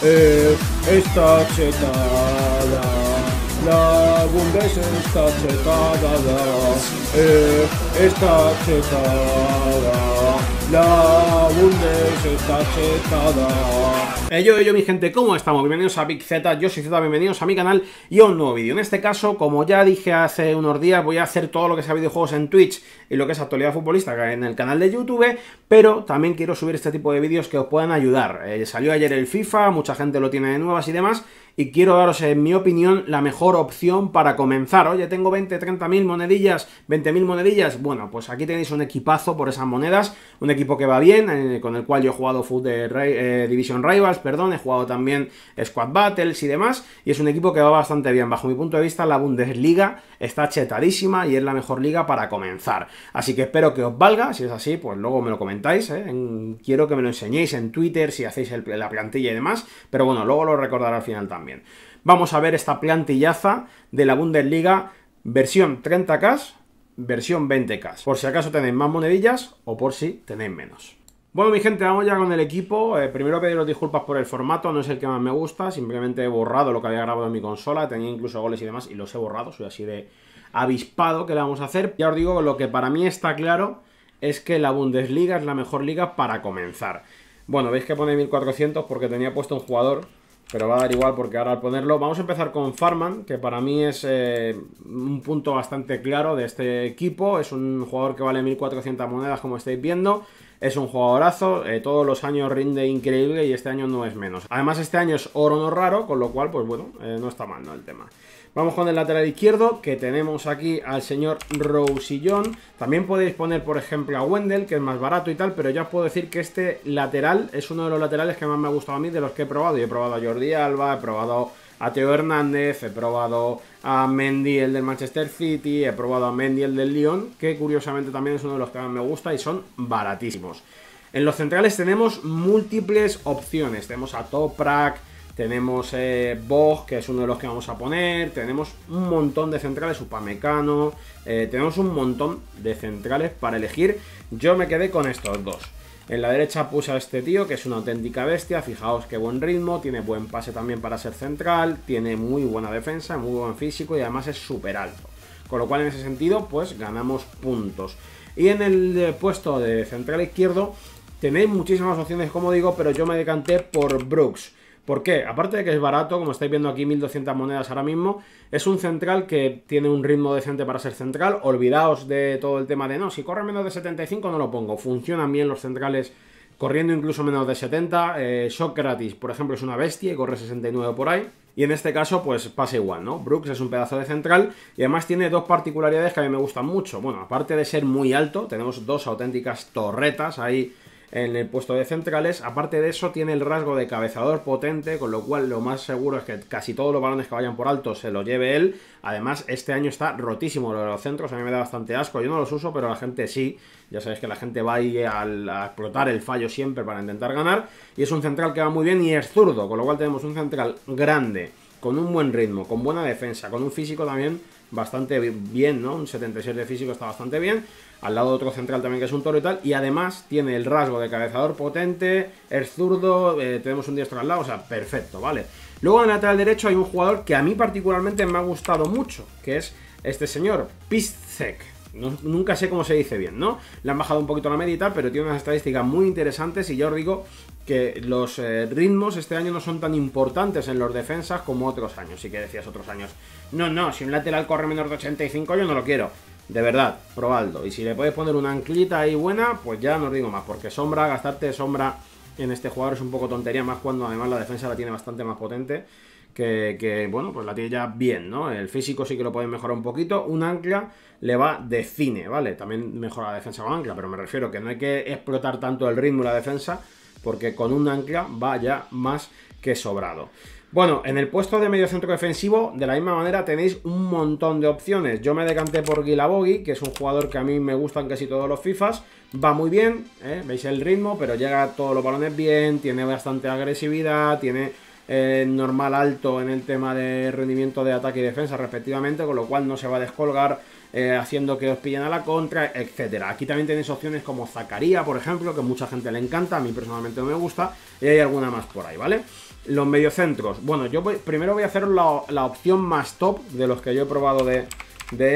Está chetada, la Bundes está chetada, está chetada, la Bundes está chetada. Yo mi gente, ¿cómo estamos? Bienvenidos a Big Z, yo soy Z, bienvenidos a mi canal y a un nuevo vídeo. En este caso, como ya dije hace unos días, voy a hacer todo lo que sea videojuegos en Twitch y lo que es actualidad futbolística en el canal de YouTube, pero también quiero subir este tipo de vídeos que os puedan ayudar. Salió ayer el FIFA, mucha gente lo tiene de nuevas y demás, y quiero daros, en mi opinión, la mejor opción para comenzar. Oye, tengo 20, 30.000 monedillas, 20.000 monedillas, bueno, pues aquí tenéis un equipazo por esas monedas, un equipo que va bien, con el cual yo he jugado Division Rivals, he jugado también Squad Battles y demás, y es un equipo que va bastante bien. Bajo mi punto de vista, la Bundesliga está chetadísima y es la mejor liga para comenzar. Así que espero que os valga, si es así, pues luego me lo comentáis, quiero que me lo enseñéis en Twitter, si hacéis la plantilla y demás, pero bueno, luego lo recordaré al final también. Vamos a ver esta plantillaza de la Bundesliga versión 30k, versión 20k, por si acaso tenéis más monedillas o por si tenéis menos. Bueno, mi gente, vamos ya con el equipo. Primero pediros disculpas por el formato, no es el que más me gusta, simplemente he borrado lo que había grabado en mi consola, tenía incluso goles y demás y los he borrado, soy así de avispado. ¿Qué le vamos a hacer? Ya os digo, lo que para mí está claro es que la Bundesliga es la mejor liga para comenzar. Bueno, veis que pone 1400 porque tenía puesto un jugador, pero va a dar igual porque ahora al ponerlo... Vamos a empezar con Farman, que para mí es un punto bastante claro de este equipo. Es un jugador que vale 1400 monedas, como estáis viendo. Es un jugadorazo, todos los años rinde increíble y este año no es menos. Además este año es oro no raro, con lo cual, pues bueno, no está mal, ¿no?, el tema. Vamos con el lateral izquierdo, que tenemos aquí al señor Rousillon. También podéis poner, por ejemplo, a Wendel, que es más barato y tal, pero ya os puedo decir que este lateral es uno de los laterales que más me ha gustado a mí de los que he probado. Yo he probado a Jordi Alba, he probado a Teo Hernández, he probado a Mendy, el del Manchester City, he probado a Mendy, el del Lyon, que curiosamente también es uno de los que más me gusta y son baratísimos. En los centrales tenemos múltiples opciones. Tenemos a Toprak, tenemos Bog, que es uno de los que vamos a poner, tenemos un montón de centrales, Upamecano, tenemos un montón de centrales para elegir. Yo me quedé con estos dos. En la derecha puse a este tío, que es una auténtica bestia, fijaos qué buen ritmo, tiene buen pase también para ser central, tiene muy buena defensa, muy buen físico y además es súper alto. Con lo cual en ese sentido, pues ganamos puntos. Y en el puesto de central izquierdo tenéis muchísimas opciones, como digo, pero yo me decanté por Brooks. ¿Por qué? Aparte de que es barato, como estáis viendo aquí, 1200 monedas ahora mismo, es un central que tiene un ritmo decente para ser central. Olvidaos de todo el tema de, no, si corre menos de 75 no lo pongo. Funcionan bien los centrales corriendo incluso menos de 70. Sócrates, por ejemplo, es una bestia y corre 69 por ahí. Y en este caso, pues pasa igual, ¿no? Brooks es un pedazo de central y además tiene dos particularidades que a mí me gustan mucho. Bueno, aparte de ser muy alto, tenemos dos auténticas torretas ahí en el puesto de centrales. Aparte de eso, tiene el rasgo de cabezador potente, con lo cual lo más seguro es que casi todos los balones que vayan por alto se los lleve él. Además, este año está rotísimo lo de los centros, a mí me da bastante asco, yo no los uso, pero la gente sí. Ya sabéis que la gente va ahí a explotar el fallo siempre para intentar ganar. Y es un central que va muy bien y es zurdo, con lo cual tenemos un central grande, con un buen ritmo, con buena defensa, con un físico también bastante bien, ¿no? Un 76 de físico está bastante bien. Al lado de otro central también que es un toro y tal. Y además tiene el rasgo de cabezador potente, es zurdo, tenemos un diestro al lado, o sea, perfecto, ¿vale? Luego en el lateral derecho hay un jugador que a mí particularmente me ha gustado mucho, que es este señor, Piszczek. No, nunca sé cómo se dice bien, ¿no? Le han bajado un poquito la media y tal, pero tiene unas estadísticas muy interesantes y ya os digo que los ritmos este año no son tan importantes en los defensas como otros años. Sí que decías otros años, no, si un lateral corre menos de 85 yo no lo quiero. De verdad, probadlo. Y si le puedes poner una anclita ahí buena, pues ya no os digo más, porque sombra, gastarte sombra en este jugador es un poco tontería, más cuando además la defensa la tiene bastante más potente. Que bueno, pues la tiene ya bien, ¿no? El físico sí que lo pueden mejorar un poquito. Un ancla le va de cine, ¿vale? También mejora la defensa con ancla, pero me refiero que no hay que explotar tanto el ritmo y la defensa, porque con un ancla va ya más que sobrado. Bueno, en el puesto de medio centro defensivo, de la misma manera, tenéis un montón de opciones. Yo me decanté por Guilabogui, que es un jugador que a mí me gustan casi todos los FIFAs. Va muy bien, ¿eh? Veis el ritmo, pero llega a todos los balones bien, tiene bastante agresividad, tiene... normal alto en el tema de rendimiento de ataque y defensa respectivamente, con lo cual no se va a descolgar haciendo que os pillen a la contra, etcétera. Aquí también tenéis opciones como Zacaría, por ejemplo, que mucha gente le encanta, a mí personalmente no me gusta, y hay alguna más por ahí, ¿vale? Los mediocentros. Bueno, yo primero voy a hacer la opción más top de los que yo he probado de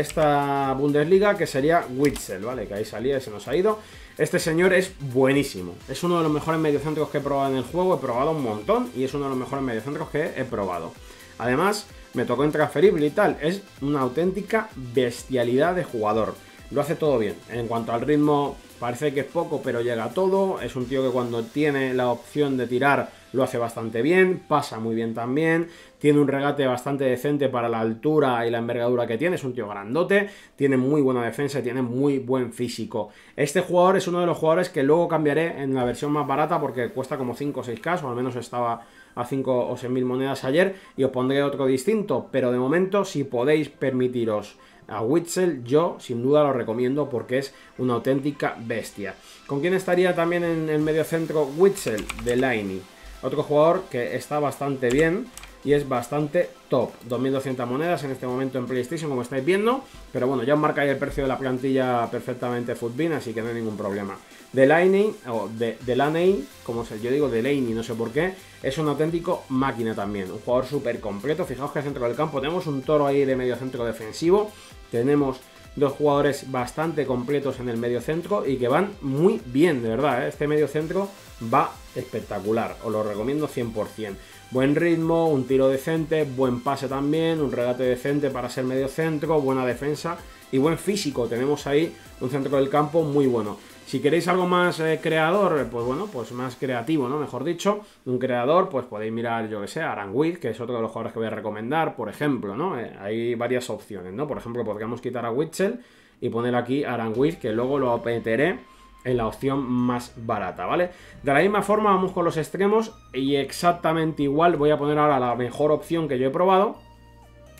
esta Bundesliga, que sería Witzel, ¿vale? Que ahí salía y se nos ha ido. Este señor es buenísimo. Es uno de los mejores mediocentros que he probado en el juego. He probado un montón y es uno de los mejores mediocentros que he probado. Además, me tocó intransferible y tal. Es una auténtica bestialidad de jugador. Lo hace todo bien. En cuanto al ritmo, parece que es poco, pero llega a todo. Es un tío que cuando tiene la opción de tirar, lo hace bastante bien. Pasa muy bien también. Tiene un regate bastante decente para la altura y la envergadura que tiene. Es un tío grandote. Tiene muy buena defensa y tiene muy buen físico. Este jugador es uno de los jugadores que luego cambiaré en la versión más barata, porque cuesta como 5 o 6K, o al menos estaba a 5 o 6 mil monedas ayer, y os pondré otro distinto. Pero de momento, si podéis permitiros a Witzel, yo sin duda lo recomiendo porque es una auténtica bestia. ¿Con quién estaría también en el mediocentro Witzel? Delaney, otro jugador que está bastante bien y es bastante top. 2200 monedas en este momento en PlayStation, como estáis viendo, pero bueno, ya os marcáis el precio de la plantilla perfectamente FUTBIN, así que no hay ningún problema. Delaney, o Delaney, como yo digo Delaney, no sé por qué, es un auténtico máquina también, un jugador súper completo. Fijaos que al centro del campo tenemos un toro ahí de medio centro defensivo, tenemos dos jugadores bastante completos en el medio centro y que van muy bien, de verdad, ¿eh? Este medio centro va espectacular, os lo recomiendo 100%. Buen ritmo, un tiro decente, buen pase también, un regate decente para ser medio centro, buena defensa y buen físico. Tenemos ahí un centro del campo muy bueno. Si queréis algo más creador, pues bueno, pues más creativo, ¿no? Mejor dicho, un creador, pues podéis mirar, yo que sé, Aranguiz, que es otro de los jugadores que voy a recomendar, por ejemplo, ¿no? Hay varias opciones, ¿no? Por ejemplo, podríamos quitar a Witzel y poner aquí Aranguiz, que luego lo meteré en la opción más barata, ¿vale? De la misma forma vamos con los extremos y exactamente igual voy a poner ahora la mejor opción que yo he probado.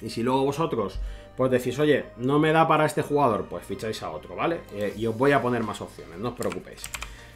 Y si luego vosotros pues decís, oye, no me da para este jugador, pues ficháis a otro, ¿vale? Y os voy a poner más opciones, no os preocupéis.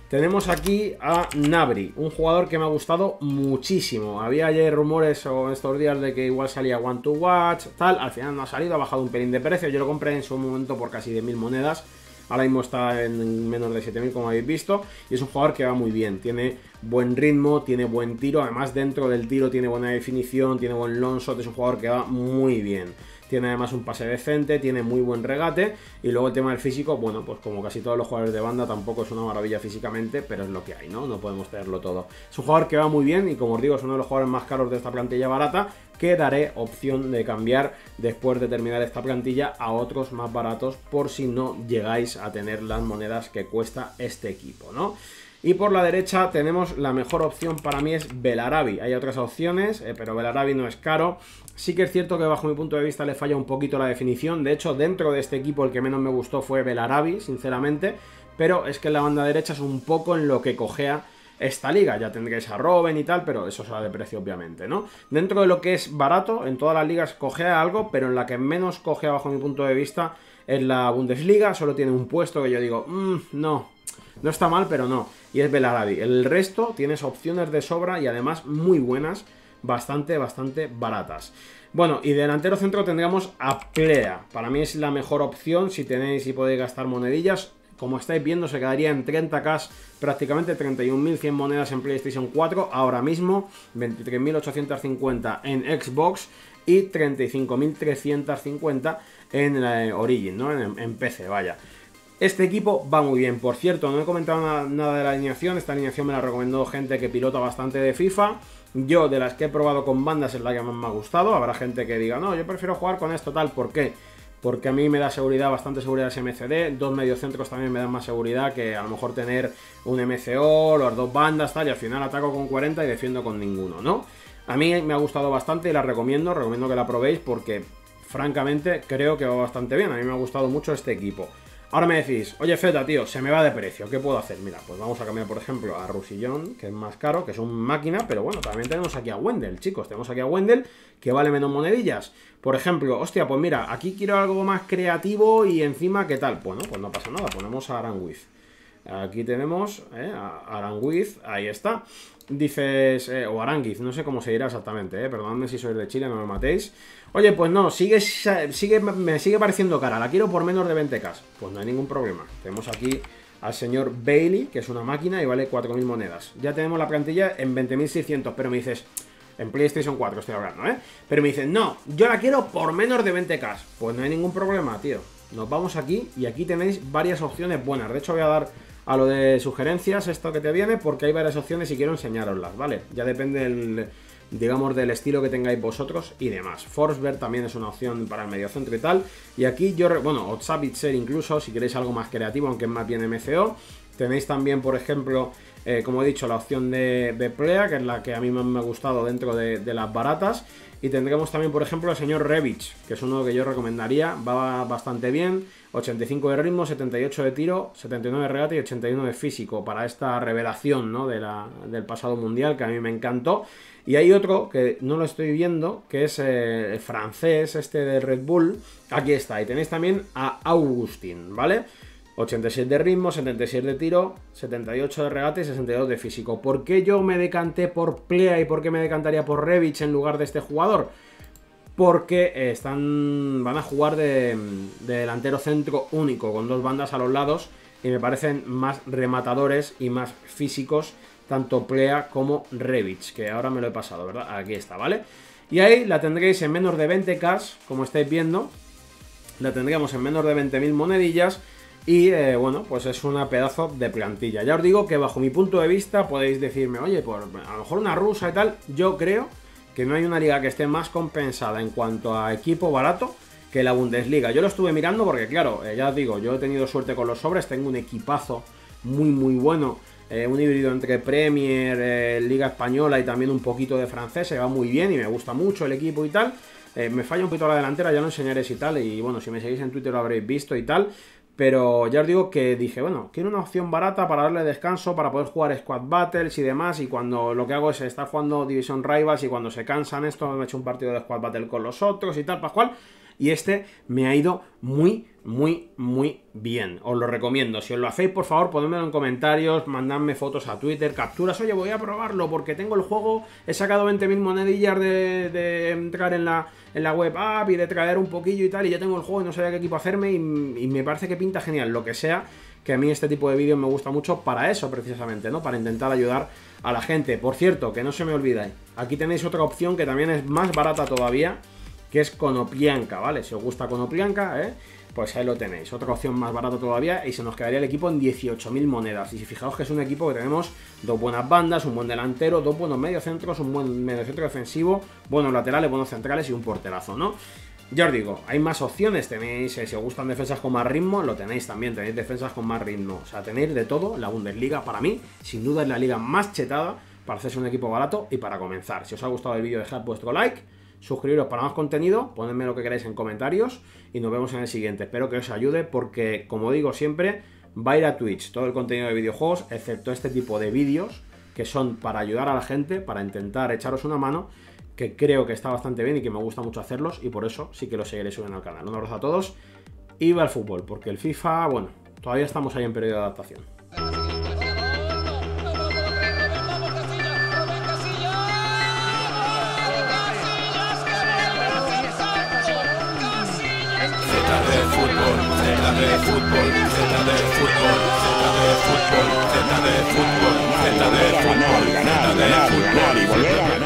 Tenemos aquí a Nabri, un jugador que me ha gustado muchísimo. Había ayer rumores o estos días de que igual salía One to Watch, tal. Al final no ha salido, ha bajado un pelín de precio. Yo lo compré en su momento por casi 10.000 monedas. Ahora mismo está en menos de 7.000, como habéis visto. Y es un jugador que va muy bien. Tiene buen ritmo, tiene buen tiro. Además, dentro del tiro tiene buena definición, tiene buen long shot. Es un jugador que va muy bien. Tiene además un pase decente, tiene muy buen regate. Y luego el tema del físico, bueno, pues como casi todos los jugadores de banda, tampoco es una maravilla físicamente, pero es lo que hay, ¿no? No podemos tenerlo todo. Es un jugador que va muy bien y, como os digo, es uno de los jugadores más caros de esta plantilla barata, que daré opción de cambiar después de terminar esta plantilla a otros más baratos por si no llegáis a tener las monedas que cuesta este equipo, ¿no? Y por la derecha tenemos la mejor opción para mí, es Belarabi. Hay otras opciones, pero Belarabi no es caro. Sí que es cierto que bajo mi punto de vista le falla un poquito la definición. De hecho, dentro de este equipo el que menos me gustó fue Belarabi, sinceramente. Pero es que la banda derecha es un poco en lo que cojea esta liga. Ya tendréis a Robben y tal, pero eso será de precio, obviamente, ¿no? Dentro de lo que es barato, en todas las ligas cojea algo, pero en la que menos cojea bajo mi punto de vista es la Bundesliga. Solo tiene un puesto que yo digo, no está mal, pero no, y es Belarabi. El resto tienes opciones de sobra y además muy buenas, bastante baratas. Bueno, y delantero centro tendríamos a Plea. Para mí es la mejor opción si tenéis y podéis gastar monedillas. Como estáis viendo, se quedaría en 30k, prácticamente 31.100 monedas en PlayStation 4, ahora mismo 23.850 en Xbox y 35.350 en Origin, ¿no? En PC, vaya. Este equipo va muy bien. Por cierto, no he comentado nada de la alineación. Esta alineación me la recomendó gente que pilota bastante de FIFA. Yo, de las que he probado con bandas, es la que más me ha gustado. Habrá gente que diga, no, yo prefiero jugar con esto, tal. ¿Por qué? Porque a mí me da seguridad, bastante seguridad ese MCD. Dos mediocentros también me dan más seguridad que a lo mejor tener un MCO, las dos bandas, tal. Y al final ataco con 40 y defiendo con ninguno, ¿no? A mí me ha gustado bastante y la recomiendo. Recomiendo que la probéis porque, francamente, creo que va bastante bien. A mí me ha gustado mucho este equipo. Ahora me decís, oye Feta, tío, se me va de precio, ¿qué puedo hacer? Mira, pues vamos a cambiar, por ejemplo, a Rusillón, que es más caro, que es un máquina, pero bueno, también tenemos aquí a Wendel, chicos, tenemos aquí a Wendel, que vale menos monedillas. Por ejemplo, hostia, pues mira, aquí quiero algo más creativo y encima, ¿qué tal? Bueno, pues no pasa nada, ponemos a Aranguiz. Aquí tenemos a Aranguiz, ahí está. Dices, o Aranguiz, no sé cómo se dirá exactamente, perdonadme si sois de Chile, no me matéis. Oye, pues no, me sigue pareciendo cara, la quiero por menos de 20k. Pues no hay ningún problema. Tenemos aquí al señor Bailey, que es una máquina y vale 4.000 monedas. Ya tenemos la plantilla en 20.600, pero me dices, En PlayStation 4 estoy hablando, ¿eh? Pero me dicen, no, yo la quiero por menos de 20k. Pues no hay ningún problema, tío. Nos vamos aquí y aquí tenéis varias opciones buenas. De hecho, voy a dar a lo de sugerencias, esto que te viene, porque hay varias opciones y quiero enseñaroslas, ¿vale? Ya depende del, digamos, del estilo que tengáis vosotros y demás. Forsberg también es una opción para el mediocentro y tal. Y aquí yo, bueno, o Zabitzer incluso, si queréis algo más creativo, aunque es más bien MCO. Tenéis también, por ejemplo, como he dicho, la opción de Plea, que es la que a mí más me ha gustado dentro de las baratas. Y tendremos también, por ejemplo, el señor Revich, que es uno que yo recomendaría. Va bastante bien. 85 de ritmo, 78 de tiro, 79 de regate y 81 de físico para esta revelación, ¿no?, del pasado mundial, que a mí me encantó. Y hay otro que no lo estoy viendo, que es el francés este de Red Bull. Aquí está. Y tenéis también a Augustin, ¿vale? 86 de ritmo, 76 de tiro, 78 de regate y 62 de físico. ¿Por qué yo me decanté por Plea y por qué me decantaría por Revich en lugar de este jugador? Porque van a jugar de delantero centro único, con dos bandas a los lados, y me parecen más rematadores y más físicos, tanto Plea como Revich, que ahora me lo he pasado, ¿verdad? Aquí está, ¿vale? Y ahí la tendréis en menos de 20k, como estáis viendo. La tendríamos en menos de 20.000 monedillas. Y bueno, pues es una pedazo de plantilla. Ya os digo que bajo mi punto de vista podéis decirme, oye, pues a lo mejor una rusa y tal. Yo creo que no hay una liga que esté más compensada en cuanto a equipo barato que la Bundesliga. Yo lo estuve mirando porque, claro, ya os digo, yo he tenido suerte con los sobres. Tengo un equipazo muy, muy bueno. Un híbrido entre Premier, Liga Española y también un poquito de francés. Va muy bien y me gusta mucho el equipo y tal. Me falla un poquito la delantera, ya lo enseñaré y tal. Y bueno, si me seguís en Twitter lo habréis visto y tal. Pero ya os digo que dije, bueno, quiero una opción barata para darle descanso, para poder jugar Squad Battles y demás. Y cuando lo que hago es estar jugando Division Rivals y cuando se cansan esto, me he hecho un partido de Squad Battle con los otros y tal, Pascual. Y este me ha ido muy, muy, muy bien. Os lo recomiendo. Si os lo hacéis, por favor, ponedmelo en comentarios, mandadme fotos a Twitter, capturas. Oye, voy a probarlo porque tengo el juego, he sacado 20.000 monedillas de entrar en la web app y de traer un poquillo y tal, y ya tengo el juego y no sabía qué equipo hacerme y me parece que pinta genial, lo que sea, que a mí este tipo de vídeos me gusta mucho para eso precisamente, ¿no? Para intentar ayudar a la gente. Por cierto, que no se me olvide, aquí tenéis otra opción que también es más barata todavía, que es Konoplyanka, ¿vale? Si os gusta Konoplyanka, pues ahí lo tenéis. Otra opción más barata todavía y se nos quedaría el equipo en 18.000 monedas. Y si fijaos que es un equipo que tenemos dos buenas bandas, un buen delantero, dos buenos mediocentros, un buen mediocentro defensivo, buenos laterales, buenos centrales y un porterazo, ¿no? Ya os digo, hay más opciones. Tenéis, si os gustan defensas con más ritmo, lo tenéis también. Tenéis defensas con más ritmo. O sea, tenéis de todo. La Bundesliga, para mí, sin duda es la liga más chetada para hacerse un equipo barato y para comenzar. Si os ha gustado el vídeo, dejad vuestro like. Suscribiros para más contenido, ponedme lo que queráis en comentarios y nos vemos en el siguiente. Espero que os ayude porque, como digo siempre, va a ir a Twitch todo el contenido de videojuegos, excepto este tipo de vídeos que son para ayudar a la gente, para intentar echaros una mano, que creo que está bastante bien y que me gusta mucho hacerlos y por eso sí que los seguiré subiendo al canal. Un abrazo a todos y va al fútbol, porque el FIFA, bueno, todavía estamos ahí en periodo de adaptación. Zeta de fútbol, y volver a ganar.